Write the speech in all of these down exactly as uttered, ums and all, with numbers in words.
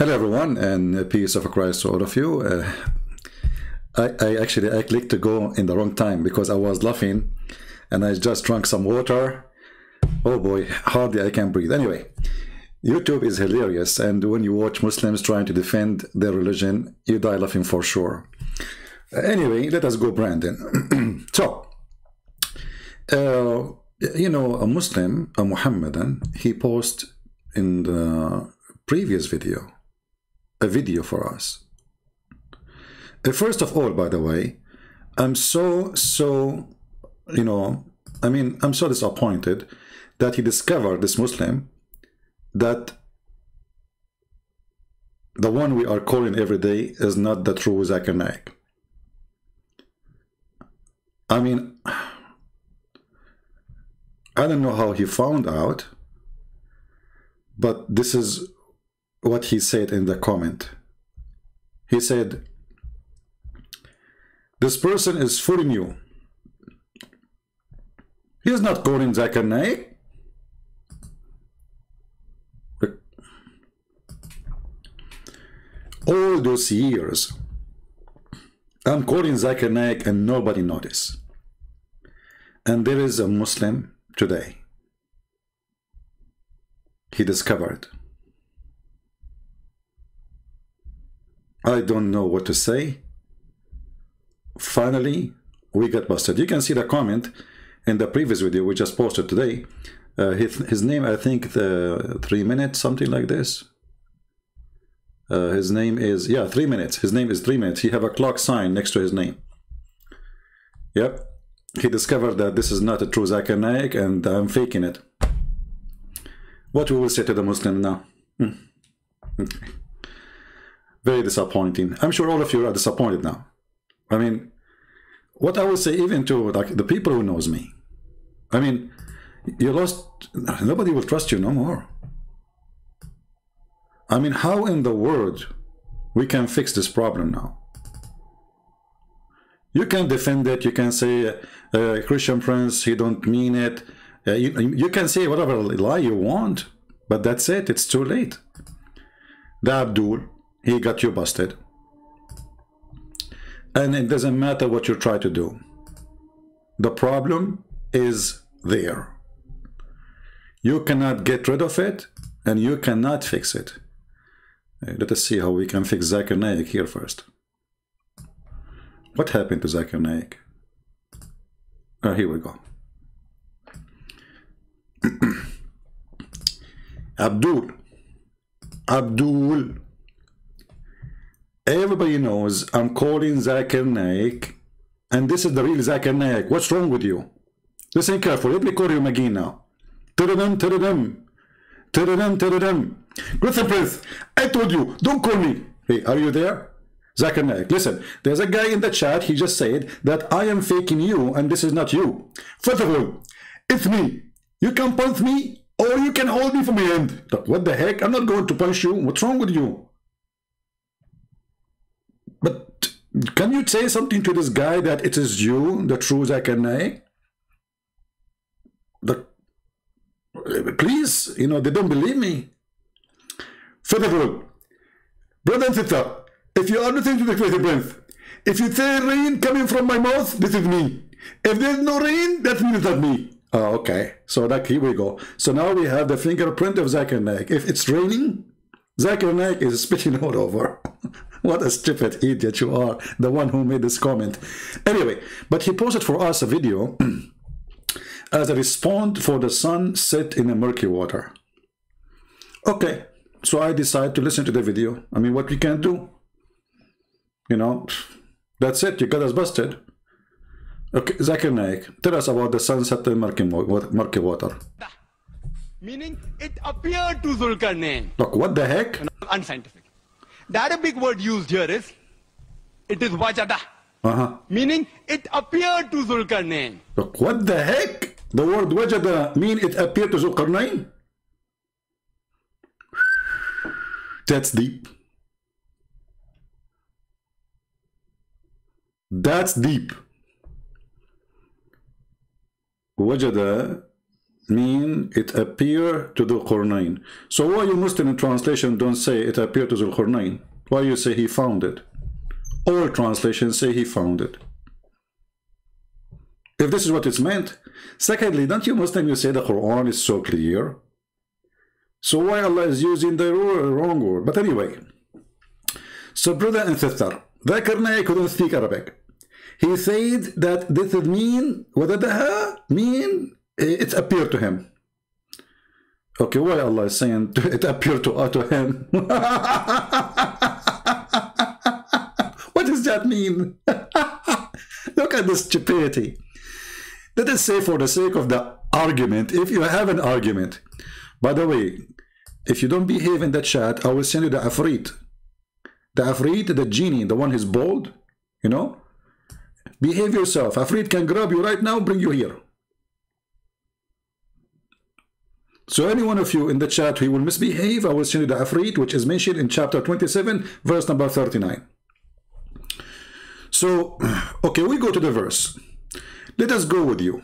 Hello everyone, and peace of Christ to all of you. Uh, I, I actually I clicked to go in the wrong time because I was laughing and I just drank some water. Oh boy, hardly I can breathe. Anyway, YouTube is hilarious, and when you watch Muslims trying to defend their religion, you die laughing for sure. Anyway, let us go, Brandon. So, uh, you know, a Muslim, a Muhammadan, he posted in the previous video, a video for us. First of all, by the way, I'm so, so, you know, I mean, I'm so disappointed that he discovered this Muslim that the one we are calling every day is not the true Zakir Naik. I mean, I don't know how he found out, but this is what he said in the comment. He said, "This person is fooling you. He is not calling Zakir Naik." All those years, I'm calling Zakir Naik and nobody noticed. And there is a Muslim today. He discovered. I don't know what to say. Finally, we got busted. You can see the comment in the previous video we just posted today. Uh, his, his name, I think, the three minutes, something like this. Uh, his name is, yeah, three minutes. His name is three minutes. He have a clock sign next to his name. Yep. He discovered that this is not a true Zakir Naik and I'm faking it. What we will say to the Muslim now? Hmm. Okay. Very disappointing. I'm sure all of you are disappointed now. I mean, what I will say even to like the people who knows me. I mean, you lost, nobody will trust you no more. I mean, how in the world we can fix this problem now? You can defend it. You can say, uh, Christian Prince, he don't mean it. Uh, you, you can say whatever lie you want, but that's it. It's too late. The Abdul, he got you busted. And it doesn't matter what you try to do. The problem is there. You cannot get rid of it, and you cannot fix it. Let us see how we can fix Zakir Naik here first. What happened to Zakir Naik? Oh, here we go. Abdul. Abdul. Everybody knows I'm calling Zakir Naik, and this is the real Zakir Naik. What's wrong with you? Listen carefully. Let me call you again now. Tudadum, tudadum, tudadum, tudadum. Christian Prince, I told you, don't call me. Hey, are you there? Zakir Naik, listen, there's a guy in the chat, he just said that I am faking you and this is not you. First of all, it's me. You can punch me or you can hold me from the end. What the heck? I'm not going to punch you. What's wrong with you? But can you say something to this guy that it is you, the true Zakir Naik? But please, you know, they don't believe me. First of all, brother and sister, if you are listening to the Christian Prince, if you say rain coming from my mouth, this is me. If there's no rain, that means it's not me. Oh, okay. So that, here we go. So now we have the fingerprint of Zakir Naik. If it's raining, Zakir Naik is spitting all over. What a stupid idiot you are, the one who made this comment. Anyway, but he posted for us a video as a response for the sun set in a murky water. Okay, so I decided to listen to the video. I mean, what we can do? You know, that's it. You got us busted. Okay, Zakir Naik, tell us about the sunset in murky, murky water. Meaning, it appeared to Dhul-Qarnayn. Look, what the heck? Unscientific. The Arabic word used here is, it is wajada. Uh-huh. Meaning, it appeared to Dhul-Qarnayn. Look, what the heck? The word wajada mean it appeared to Dhul-Qarnayn? That's deep. That's deep. Wajada mean it appear to Dhul-Qarnayn. So why you Muslim translation don't say it appeared to Dhul-Qarnayn? Why you say he found it? All translations say he found it. If this is what it's meant. Secondly, don't you Muslim you say the Quran is so clear? So why Allah is using the wrong word? But anyway, so brother and sister, Zakir Naik couldn't speak Arabic. He said that this would mean, wajada mean it appeared to him. Okay, why Allah is saying it appeared to, uh, to him? What does that mean? Look at this stupidity. Let us say for the sake of the argument, if you have an argument. By the way, if you don't behave in the chat, I will send you the Afrit. The Afrit, the genie, the one who's bald, you know. Behave yourself. Afrit can grab you right now, bring you here. So any one of you in the chat who will misbehave, I will send you the Afrit, which is mentioned in chapter twenty-seven, verse number thirty-nine. So, okay, we go to the verse. Let us go with you.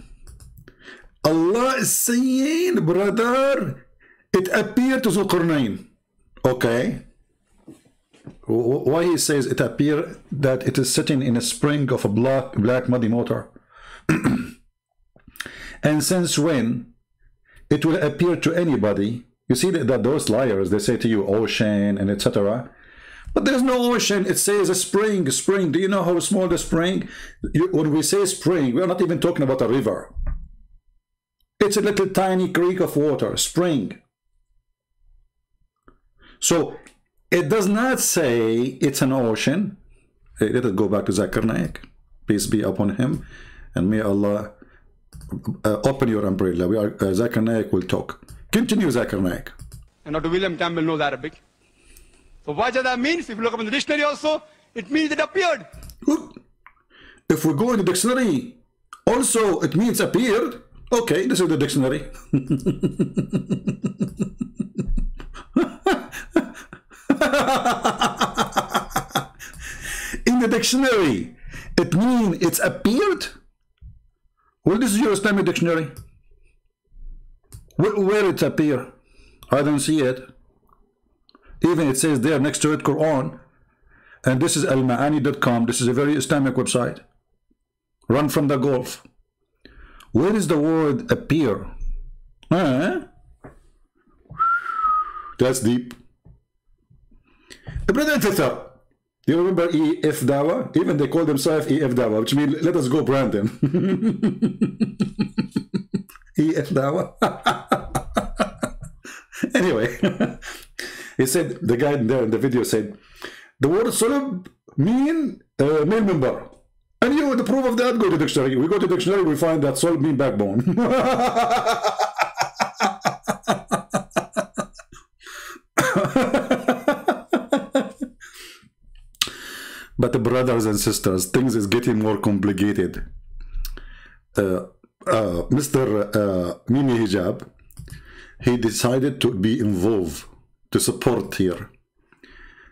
Allah is saying, brother, it appeared to Dhul-Qarnayn. Okay. Why he says it appeared that it is sitting in a spring of a black, black muddy water? And since when it will appear to anybody? You see that, that those liars, they say to you, ocean and et cetera. But there's no ocean. It says a spring, spring. Do you know how small the spring? You, when we say spring, we're not even talking about a river. It's a little tiny creek of water, spring. So it does not say it's an ocean. Hey, let us go back to Zakir Naik. Peace be upon him. And may Allah uh, open your umbrella. We are, uh, Zakir Naik will talk. Continue, Zakir Naik. And Doctor William Campbell knows Arabic. So wajada means, if you look up in the dictionary also, it means it appeared. If we go in the dictionary, also it means appeared. Okay, this is the dictionary. In the dictionary, it means it's appeared. Well, this is your Islamic dictionary. Where, where it appear? I don't see it. Even it says there next to it, Quran. And this is al maani dot com. This is a very Islamic website. Run from the Gulf. Where is the word appear? Eh? That's deep. Brother and sister, do you remember E F Dawa? Even they call themselves E F Dawa, which means let us go Brandon. E F Dawa. Anyway, he said, the guy there in the video said, the word solub mean uh, male member. And you, the proof of that, go to dictionary. We go to dictionary, we find that solid mean backbone. But the brothers and sisters, things is getting more complicated. Uh, uh, Mister Uh, Mimi Hijab, he decided to be involved, to support here.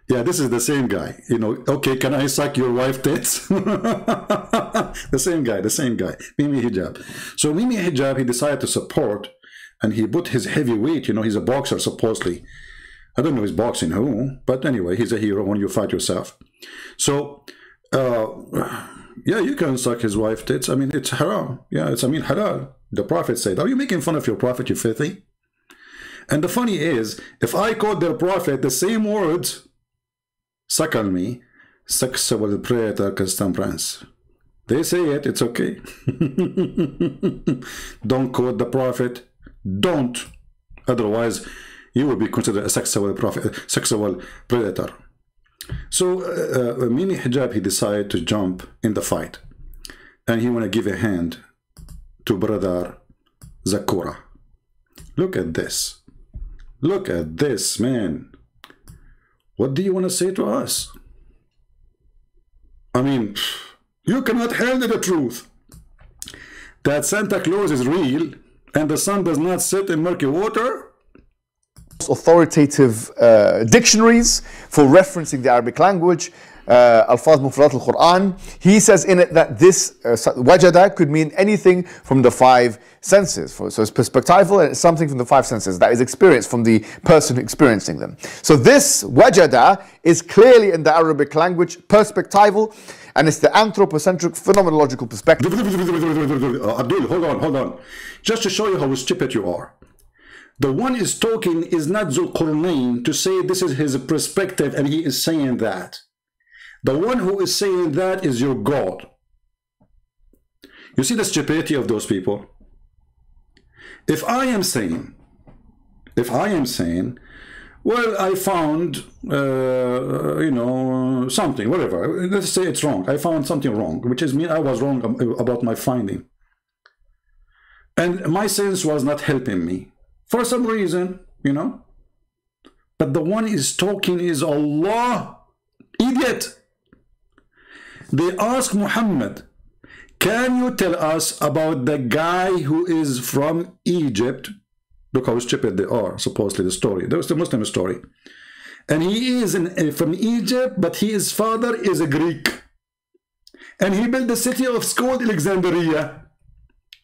Yeah, this is the same guy, you know. Okay, can I suck your wife tits? The same guy, the same guy, Mimi Hijab. So Mimi Hijab, he decided to support, and he put his heavy weight, you know, he's a boxer, supposedly. I don't know he's boxing who, but anyway, he's a hero when you fight yourself. So, uh, yeah, you can suck his wife tits. I mean, it's haram. Yeah, it's, I mean, halal. The Prophet said, are you making fun of your Prophet, you filthy? And the funny is, if I quote their Prophet the same words, suck on me, sexual predator Christian Prince. They say it, it's okay. Don't quote the Prophet. Don't. Otherwise, you will be considered a sexual prophet, sexual predator. So, uh, uh, Mimi Hijab, he decided to jump in the fight. And he want to give a hand to brother Zakura. Look at this. Look at this, man. What do you want to say to us? I mean, you cannot handle the truth that Santa Claus is real and the sun does not sit in murky water. Authoritative uh, dictionaries for referencing the Arabic language, uh, Al-Fazl Mufrad al-Qur'an, he says in it that this uh, wajada could mean anything from the five senses. So it's perspectival, and it's something from the five senses that is experienced from the person experiencing them. So this wajada is clearly in the Arabic language perspectival, and it's the anthropocentric phenomenological perspective. Abdul, hold on, hold on. Just to show you how stupid you are. The one is talking is not Dhul-Qarnayn to say this is his perspective and he is saying that. The one who is saying that is your God. You see the stupidity of those people? If I am saying, if I am saying, well, I found, uh, you know, something, whatever. Let's say it's wrong. I found something wrong, which is mean I was wrong about my finding. And my sense was not helping me. For some reason, you know. But the one is talking is Allah, idiot. They ask Muhammad, can you tell us about the guy who is from Egypt? Look how stupid they are, supposedly the story. There's the Muslim story. And he is in, from Egypt, but he, his father is a Greek. And he built the city of called Alexandria.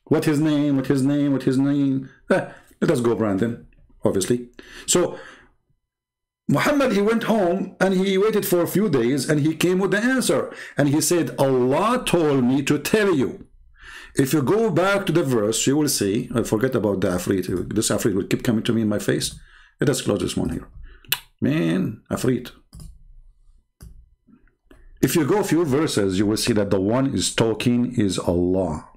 What his name, what his name, what his name. Ah, let us go, Brandon, obviously. So, Muhammad, he went home and he waited for a few days and he came with the answer. And he said, Allah told me to tell you. If you go back to the verse, you will see, I forget about the Afrit. This Afrit will keep coming to me in my face. Let us close this one here. Man, Afrit. If you go a few verses, you will see that the one is talking is Allah.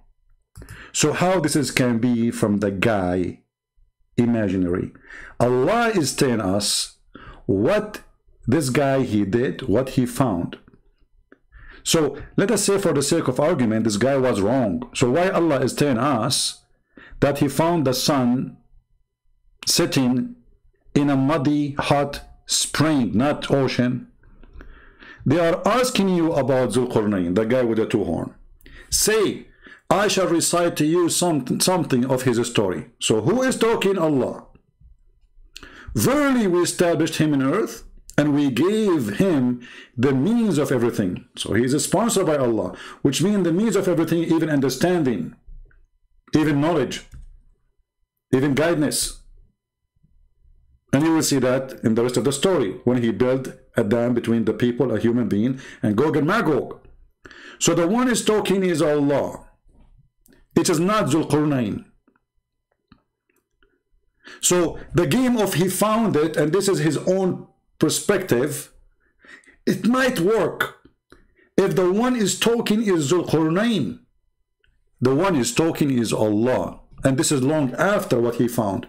So how this is can be from the guy imaginary? Allah is telling us what this guy he did, what he found. So let us say for the sake of argument, this guy was wrong. So why Allah is telling us that he found the sun sitting in a muddy, hot spring, not ocean? They are asking you about Dhul-Qarnayn, the guy with the two horns. Say, I shall recite to you some, something of his story. So who is talking? Allah. Verily we established him in earth, and we gave him the means of everything. So he is sponsored by Allah, which means the means of everything, even understanding, even knowledge, even guidance. And you will see that in the rest of the story, when he built a dam between the people, a human being, and Gog and Magog. So the one is talking is Allah. It is not Dhul-Qarnayn. So the game of he found it, and this is his own perspective, it might work if the one is talking is Dhul-Qarnayn. The one is talking is Allah, and this is long after what he found.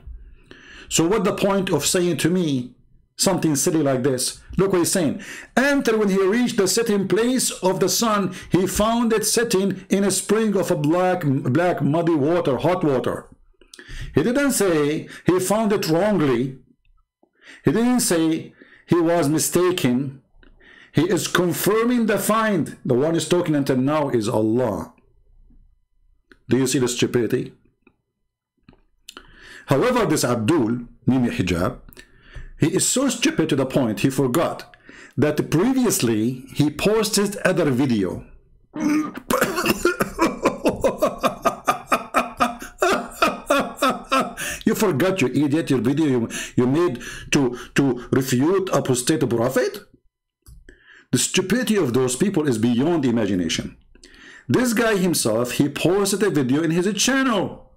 So what the point of saying to me something silly like this? Look what he's saying. Until when he reached the setting place of the sun, he found it sitting in a spring of a black black muddy water, hot water. He didn't say he found it wrongly. He didn't say he was mistaken. He is confirming the find. The one is talking until now is Allah. Do you see the stupidity? However, this Abdul, Mimi Hijab, he is so stupid to the point he forgot that previously he posted other video. You forgot, you idiot, your video you, you made to, to refute apostate prophet? The stupidity of those people is beyond imagination. This guy himself, he posted a video in his channel.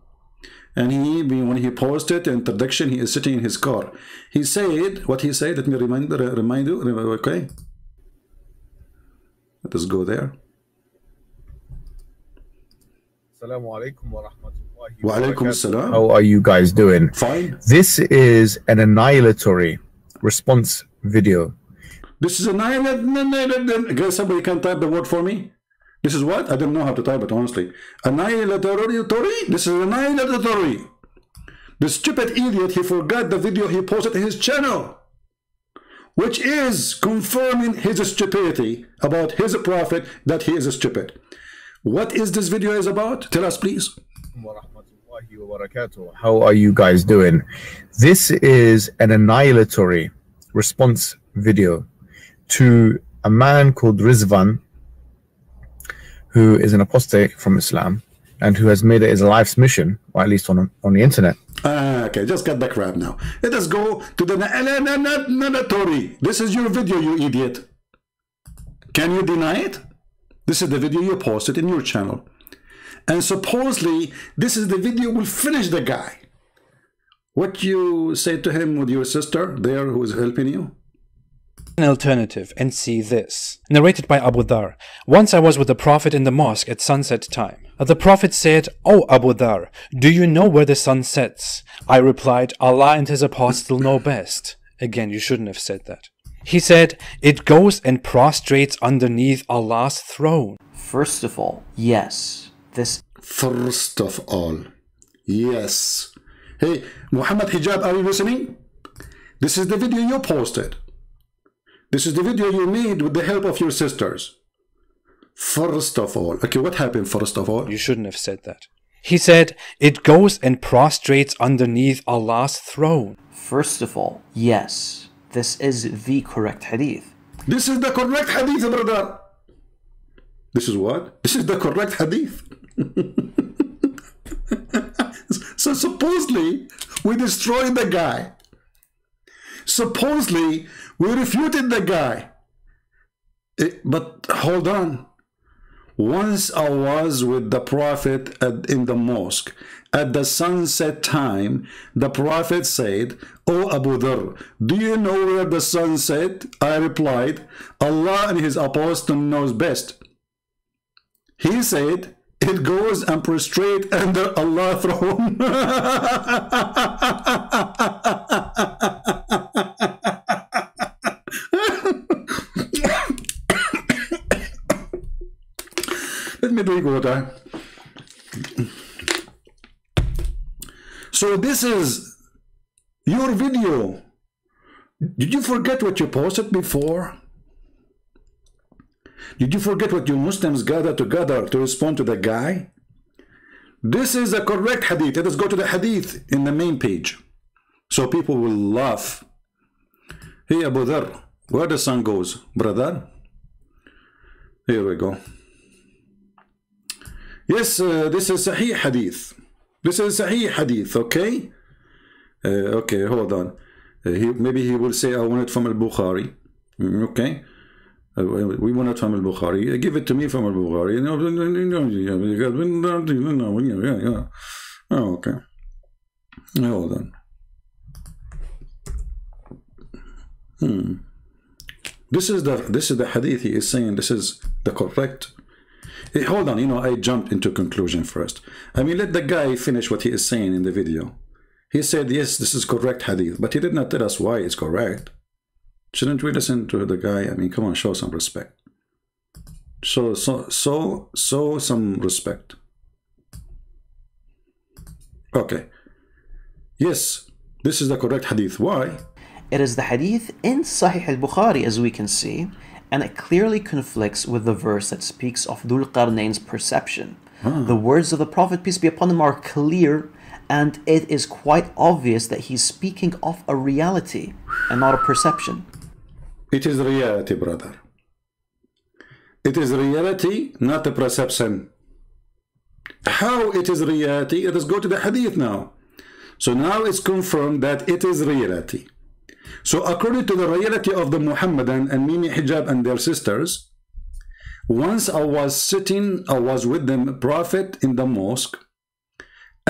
And he, when he posted an introduction, he is sitting in his car. He said, what he said, let me remind, remind you, okay? Let us go there. Assalamu alaikum wa rahmatullahi. How are you guys doing? Fine. This is an annihilatory response video. This is annihilatory. Somebody can type the word for me. This is what? I don't know how to type it, honestly. Annihilatory? This is annihilatory. The stupid idiot, he forgot the video he posted in his channel, which is confirming his stupidity about his prophet, that he is stupid. What is this video is about? Tell us, please. How are you guys doing? This is an annihilatory response video to a man called Rizwan, who is an apostate from Islam and who has made it his life's mission, or at least on on the internet. Ah, okay, just get the crap now. Let us go to the narratory. This is your video, you idiot. Can you deny it? This is the video you posted in your channel. And supposedly, this is the video will finish the guy. What you say to him with your sister there who is helping you? An alternative and see this. Narrated by Abu Dhar. Once I was with the Prophet in the mosque at sunset time. The Prophet said, "Oh Abu Dhar, do you know where the sun sets?" I replied, "Allah and His Apostle know best." Again, you shouldn't have said that. He said, "It goes and prostrates underneath Allah's throne." First of all, yes. This First of all, yes. Hey, Muhammad Hijab, are you listening? This is the video you posted. This is the video you made with the help of your sisters. First of all. Okay, what happened first of all? You shouldn't have said that. He said, "It goes and prostrates underneath Allah's throne." First of all, yes. This is the correct hadith. This is the correct hadith, brother. This is what? This is the correct hadith. So supposedly, we destroyed the guy. Supposedly, we refuted the guy. It, but hold on. Once I was with the Prophet at, in the mosque. At the sunset time, the Prophet said, "Oh Abu Dhar, do you know where the sun set?" I replied, "Allah and His Apostle knows best." He said, "It goes and prostrate under Allah's throne." Let me drink water. So this is your video. Did you forget what you posted before? Did you forget what you Muslims gather together to respond to the guy? This is the correct hadith. Let us go to the hadith in the main page, so people will laugh. Hey Abu Dhar, where the sun goes, brother? Here we go. Yes, uh, this is Sahih hadith. This is Sahih hadith, okay? Uh, okay, hold on. Uh, he, maybe he will say, "I want it from Al-Bukhari." Okay. Uh, we want it from Al-Bukhari. Uh, give it to me from Al-Bukhari. No, no, no, no, yeah, yeah. Oh, okay. Hold on. Hmm. This is the this is the hadith he is saying. This is the correct. Hey, hold on. You know, I jumped into conclusion first. I mean, let the guy finish what he is saying in the video. He said, yes, this is correct hadith, but he did not tell us why it's correct. Shouldn't we listen to the guy? I mean, come on, show some respect. Show, so, so, so some respect. Okay. Yes, this is the correct hadith. Why? It is the hadith in Sahih al-Bukhari, as we can see, and it clearly conflicts with the verse that speaks of Dhul-Qarnayn's perception. Ah. The words of the Prophet, peace be upon him, are clear, and it is quite obvious that he's speaking of a reality and not a perception. It is reality, brother. It is reality, not a perception. How it is reality? Let us go to the hadith now. So now it's confirmed that it is reality. So according to the reality of the Muhammadan and Mimi Hijab and their sisters, once I was sitting, I was with the Prophet in the mosque.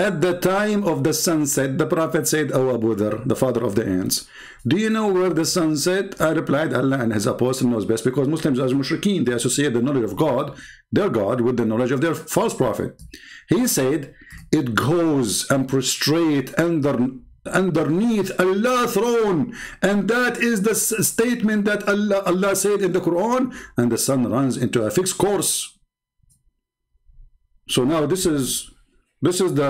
At the time of the sunset, the Prophet said, "Oh Abu Dhar, the father of the ants, do you know where the sun set?" I replied, "Allah and His Apostle knows best," because Muslims as mushrikeen, they associate the knowledge of God, their God, with the knowledge of their false prophet. He said, "It goes and prostrate under underneath Allah's throne," and that is the statement that Allah, Allah said in the Quran, and the sun runs into a fixed course. So now this is This is the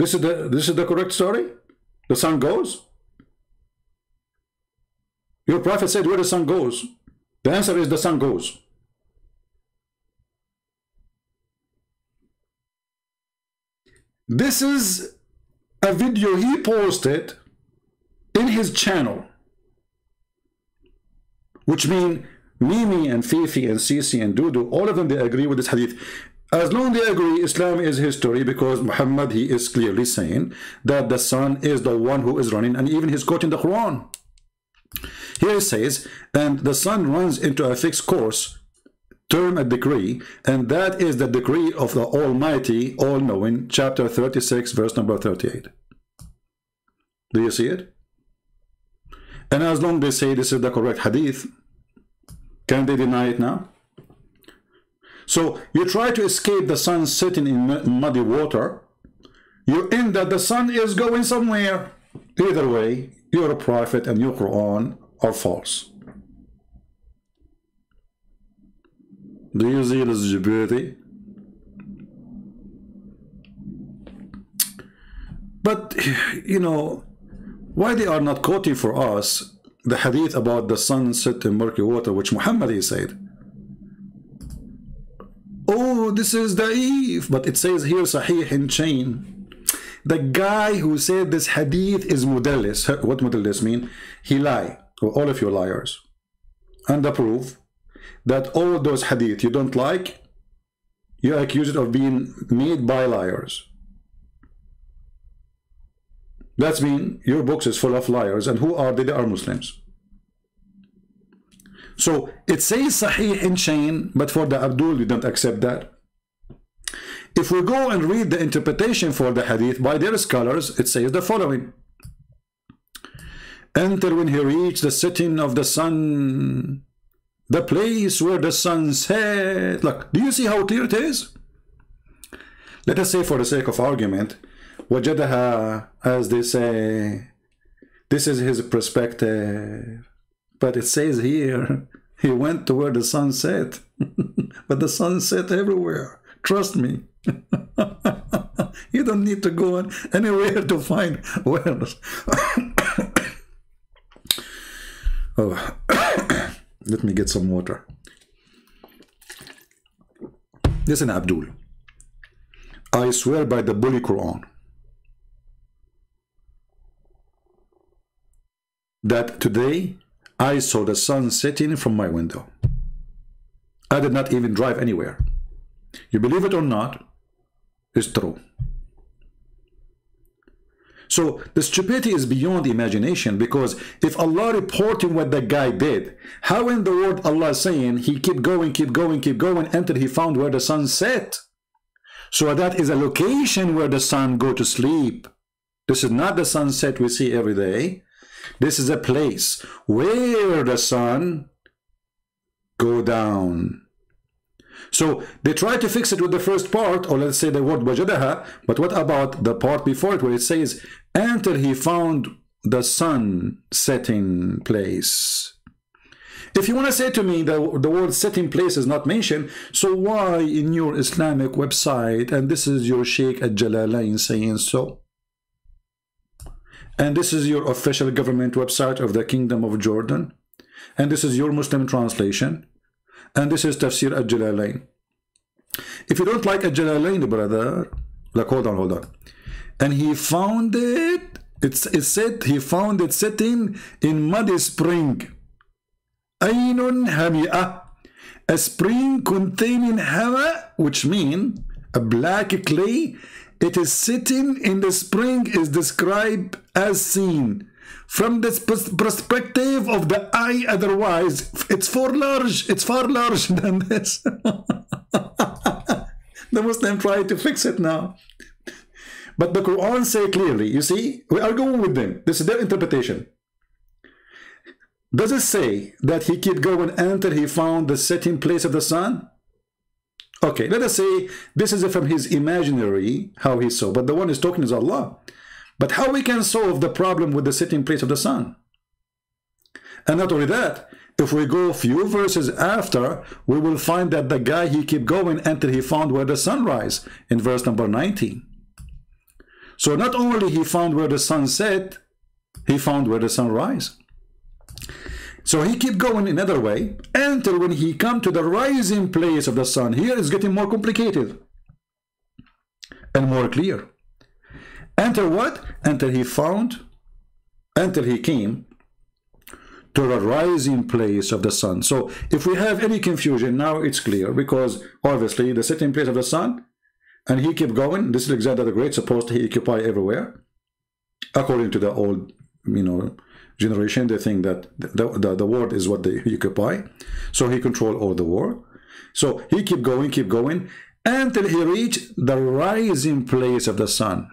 this is the this is the correct story. The sun goes. Your Prophet said where the sun goes. The answer is the sun goes. This is a video he posted in his channel. which mean Mimi and Fifi and Sisi and Dudu, all of them, they agree with this hadith. As long as they agree, Islam is history, because Muhammad, he is clearly saying that the sun is the one who is running, and even his quote in the Quran. Here it says, and the sun runs into a fixed course, term a decree, and that is the decree of the Almighty, all-knowing, chapter thirty-six, verse number thirty-eight. Do you see it? And as long as they say this is the correct hadith, can they deny it now? So you try to escape the sun sitting in muddy water, you end up, the sun is going somewhere. Either way, your prophet and your Quran are false. Do you see this stupidity? But you know why they are not quoting for us the hadith about the sun set in murky water, which Muhammad he said, oh, this is da'if, but it says here sahih in chain. The guy who said this hadith is mudallis. What mudallis mean? He lie. Well, all of you liars. And the proof that all those hadith you don't like, you accuse it of being made by liars. That means your books is full of liars. And who are they? They are Muslims. So it says sahih in chain, but for the Abdul, you don't accept that. If we go and read the interpretation for the hadith by their scholars, it says the following: enter when he reached the setting of the sun, the place where the sun set. Look, do you see how clear it is? Let us say, for the sake of argument, wajadaha, as they say, this is his perspective. But it says here, he went to where the sun set. But the sun set everywhere. Trust me. You don't need to go anywhere to find where. Oh. Let me get some water. Listen, Abdul, I swear by the bully Quran that today I saw the sun setting from my window. I did not even drive anywhere. You believe it or not, it's true. So the stupidity is beyond imagination, because if Allah reporting what the guy did, how in the world Allah is saying he keep going, keep going, keep going until he found where the sun set? So that is a location where the sun go to sleep. This is not the sunset we see every day. This is a place where the sun go down. So they try to fix it with the first part, or let's say the word wajadaha, but what about the part before it where it says until he found the sun setting place? If you want to say to me that the word setting place is not mentioned, so why in your Islamic website, and this is your Sheikh al-Jalalain saying so, and this is your official government website of the Kingdom of Jordan, and this is your Muslim translation, and this is Tafsir al-Jalalain. If you don't like al-Jalalain, brother, like, hold on, hold on. And he found it, it's, it said he found it sitting in muddy spring. Aynun Hami'ah, a spring containing hawa, which means a black clay. It is sitting in the spring is described as seen from the perspective of the eye, otherwise it's far large, it's far large than this. The Muslim try to fix it now, but the Quran say clearly, you see, we are going with them. This is their interpretation. Does it say that he keep going until he found the setting place of the sun? Okay, let us say this is from his imaginary how he saw, but the one is talking is Allah. But how we can solve the problem with the setting place of the sun? And not only that, if we go a few verses after, we will find that the guy, he kept going until he found where the sun rise in verse number nineteen. So not only he found where the sun set, he found where the sun rise. So he kept going another way until when he come to the rising place of the sun. Here is getting more complicated and more clear. Until what? Until he found, until he came to the rising place of the sun. So if we have any confusion, now it's clear, because obviously the setting place of the sun, and he kept going. This Alexander the Great, supposed he occupy everywhere. According to the old, you know, generation, they think that the, the, the world is what they occupy. So he controlled all the world. So he kept going, keep going, until he reached the rising place of the sun.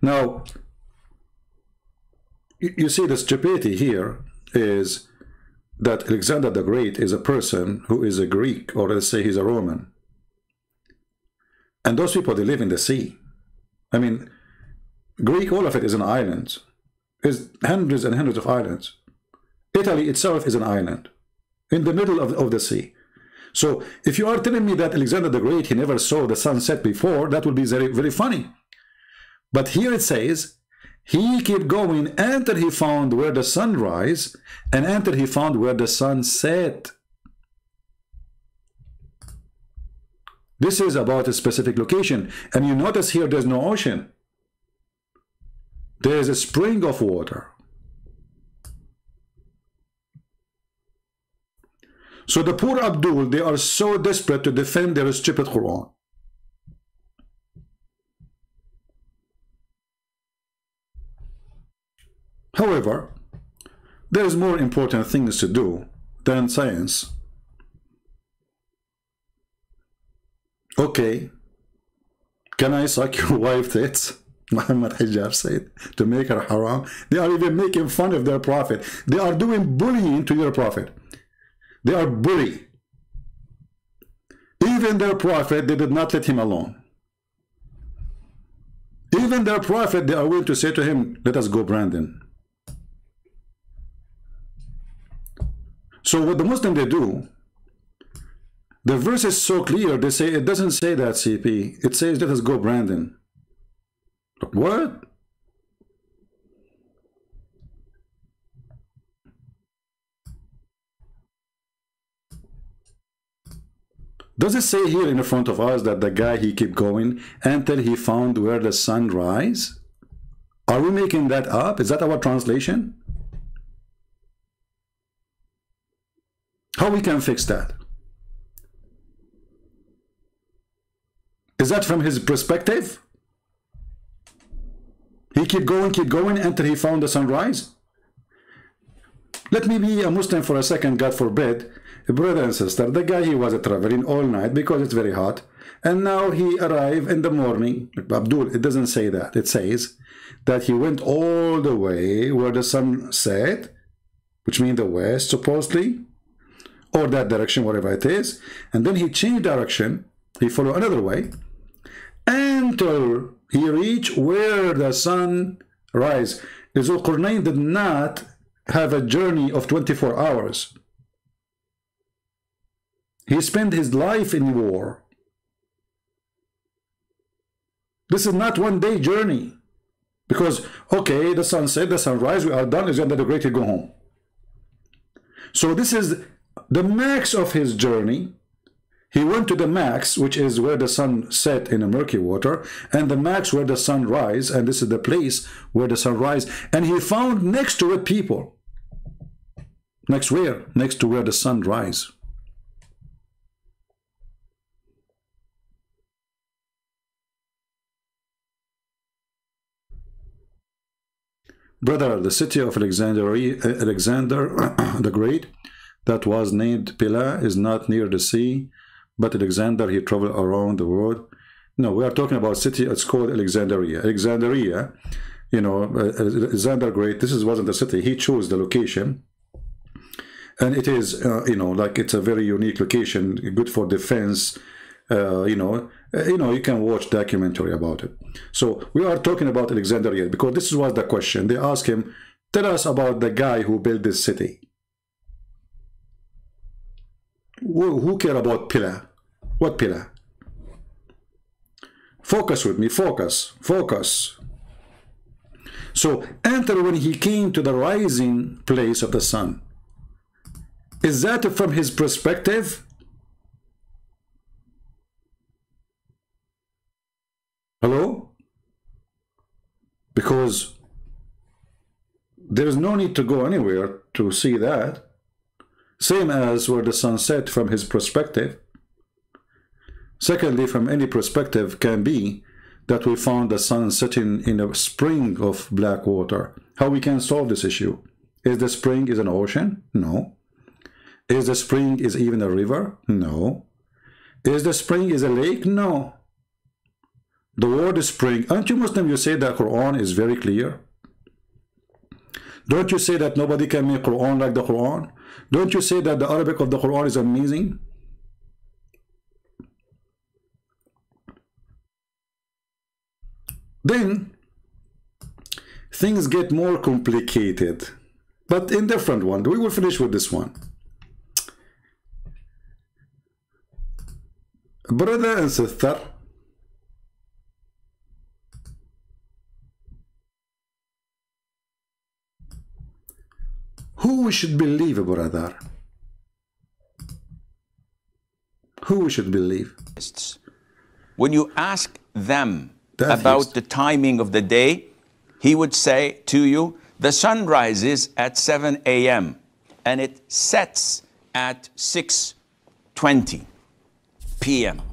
Now, you see, the stupidity here is that Alexander the Great is a person who is a Greek, or let's say he's a Roman. And those people, they live in the sea. I mean, Greek, all of it is an island. There's hundreds and hundreds of islands. Italy itself is an island in the middle of, of the sea. So if you are telling me that Alexander the Great, he never saw the sunset before, that would be very, very funny. But here it says, he kept going until he found where the sun rise, and until he found where the sun set. This is about a specific location. And you notice here, there's no ocean. There is a spring of water. So the poor Abdul, they are so desperate to defend their stupid Quran. However, there is more important things to do than science. Okay, can I suck your wife tits? Muhammad Hijab said, to make her haram. They are even making fun of their prophet. They are doing bullying to your prophet. They are bully. Even their prophet, they did not let him alone. Even their prophet, they are willing to say to him, let us go, Brandon. So what the Muslim, they do, the verse is so clear, they say, it doesn't say that, C P. It says, let us go, Brandon. What? Does it say here in the front of us that the guy, he kept going until he found where the sun rise? Are we making that up? Is that our translation? How we can fix that? Is that from his perspective? He keep going, keep going until he found the sunrise? Let me be a Muslim for a second, God forbid. Brother and sister, the guy, he was traveling all night because it's very hot. And now he arrived in the morning. Abdul, it doesn't say that. It says that he went all the way where the sun set, which means the west, supposedly, or that direction, whatever it is. And then he changed direction. He followed another way until he reached where the sun rise. Dhul-Qarnayn did not have a journey of twenty-four hours. He spent his life in war. This is not one day journey. Because, okay, the sun set, the sunrise, we are done, Alexander the Great to go home. So this is the max of his journey. He went to the max, which is where the sun set in the murky water, and the max where the sun rise, and this is the place where the sun rise, and he found next to it people. Next where? Next to where the sun rise. Brother, the city of Alexandria, Alexander the Great, that was named Pella, is not near the sea. But Alexander, he traveled around the world. No, we are talking about city. It's called Alexandria. Alexandria, you know, Alexander Great, this is, wasn't the city. He chose the location. And it is, uh, you know, like it's a very unique location, good for defense. Uh, you know, you know, you can watch documentary about it. So we are talking about Alexandria because this was the question. They asked him, tell us about the guy who built this city. Who care about Pilla? What Pilla? Focus with me, focus, focus. So, enter when he came to the rising place of the sun. Is that from his perspective? Hello? Because There's no need to go anywhere to see that. Same as where the sun set from his perspective. Secondly, from any perspective can be that we found the sun setting in a spring of black water. How we can solve this issue? Is the spring is an ocean? No. Is the spring is even a river? No. Is the spring is a lake? No. The word is spring. Aren't you Muslim? You say that Quran is very clear. Don't you say that nobody can make Quran like the Quran? Don't you say that the Arabic of the Quran is amazing? Then things get more complicated, but in different one. We will finish with this one. Brother and sister, who we should believe, brother? Who we should believe? When you ask them That about is. the timing of the day, he would say to you, the sun rises at seven A M and it sets at six twenty P M